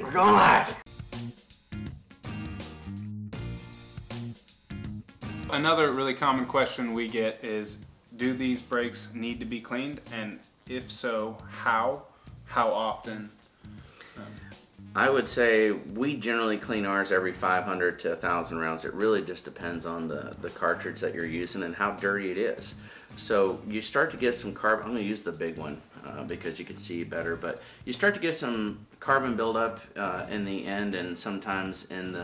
We're going live. Another really common question we get is, do these brakes need to be cleaned? And if so, how? How often? I would say we generally clean ours every 500 to 1,000 rounds. It really just depends on the cartridge that you're using and how dirty it is. So you start to get some carbon. I'm going to use the big one because you can see better, but you start to get some carbon buildup in the end and sometimes in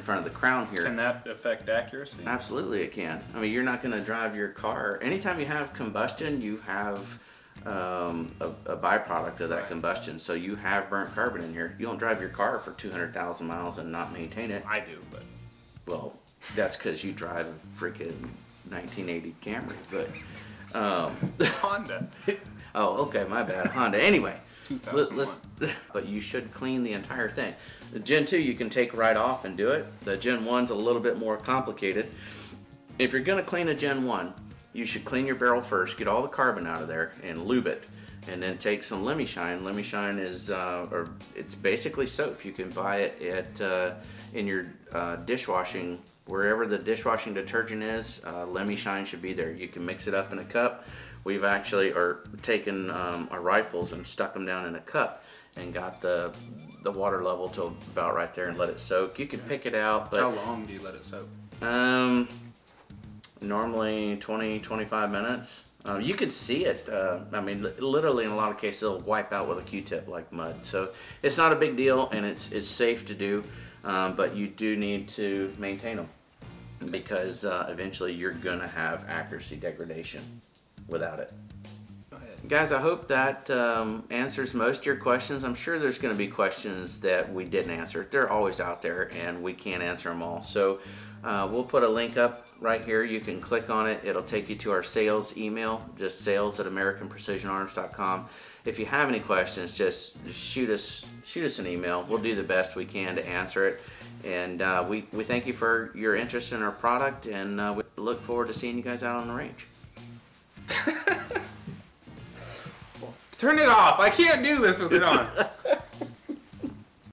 front of the crown here. Can that affect accuracy? Absolutely it can. I mean, you're not going to drive your car. Anytime you have combustion, you have a byproduct of that combustion. So you have burnt carbon in here. You don't drive your car for 200,000 miles and not maintain it. I do, but... Well, that's because you drive a freaking 1980 Camry, but... it's Honda. Oh, okay, my bad. Honda. Anyway, but you should clean the entire thing. The Gen 2 you can take right off and do it. The Gen 1's a little bit more complicated. If you're going to clean a Gen 1, you should clean your barrel first, get all the carbon out of there, and lube it. And then take some Lemi Shine. Lemi Shine is, it's basically soap. You can buy it at in your dishwashing, wherever the dishwashing detergent is. Lemi Shine should be there. You can mix it up in a cup. We've actually taken our rifles and stuck them down in a cup and got the water level to about right there and let it soak. You can pick it out. But how long do you let it soak? Normally 20-25 minutes. You can see it, I mean, literally in a lot of cases it'll wipe out with a Q-tip like mud. So it's not a big deal, and it's safe to do, but you do need to maintain them because eventually you're gonna have accuracy degradation without it. Go ahead. Guys, I hope that answers most of your questions. I'm sure there's gonna be questions that we didn't answer. They're always out there and we can't answer them all. So we'll put a link up right here. You can click on it. It'll take you to our sales email, just sales@americanprecisionarms.com. If you have any questions, just shoot us an email. We'll do the best we can to answer it. And we thank you for your interest in our product, and we look forward to seeing you guys out on the range. Turn it off. I can't do this with it on.